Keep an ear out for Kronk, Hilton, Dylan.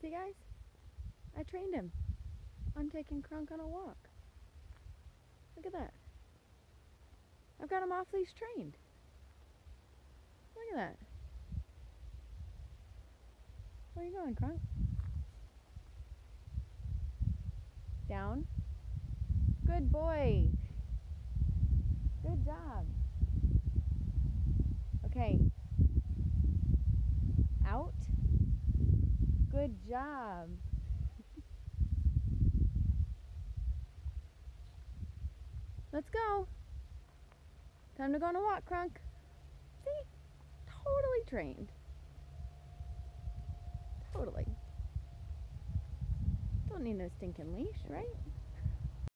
See guys, I trained him. I'm taking Kronk on a walk. Look at that. I've got him off leash trained. Look at that. Where are you going, Kronk? Down. Good boy. Good job. Okay. Out. Good job. Let's go. Time to go on a walk, Kronk. See? Totally trained. Totally. Don't need no stinking leash, right?